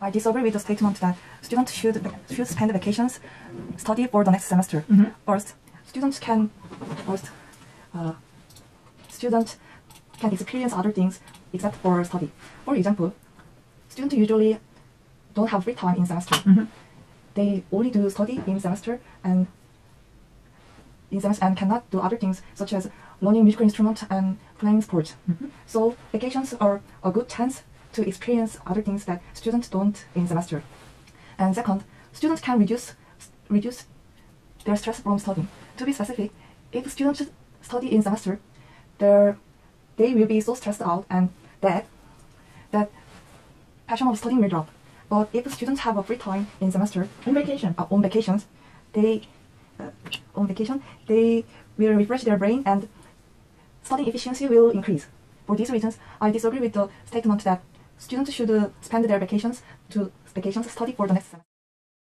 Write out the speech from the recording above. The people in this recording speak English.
I disagree with the statement that students should spend vacations study for the next semester. First, students can experience other things except for study. For example, students usually don't have free time in semester. They only do study in semester and cannot do other things such as learning musical instrument and playing sports. So vacations are a good chance to experience other things that students don't in semester. And second, students can reduce their stress from studying. To be specific, if students study in semester, they will be so stressed out and that passion of studying will drop. But if students have a free time in semester on vacation, they will refresh their brain and studying efficiency will increase. For these reasons, I disagree with the statement that students should spend their vacations study for the next semester.